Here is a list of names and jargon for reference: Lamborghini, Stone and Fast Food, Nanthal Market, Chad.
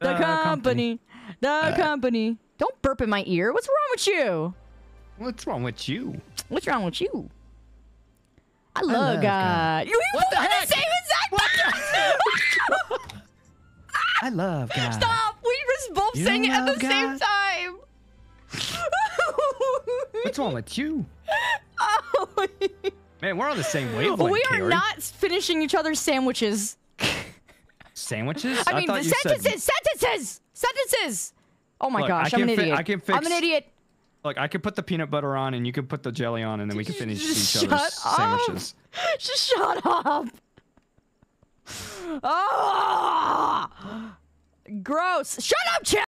The company. Don't burp in my ear. What's wrong with you? What's wrong with you? What's wrong with you? I love God. What the heck? I love God. Stop! We were both saying it at the same time. What's wrong with you? Oh. Man, we're on the same wavelength. We are not finishing each other's sandwiches. Sandwiches? I mean, sentences. Oh my gosh, I'm an idiot. I'm an idiot. Look, I could put the peanut butter on, and you could put the jelly on, and then we can finish each other's sandwiches. Just shut up. Oh, gross. Shut up, Chad.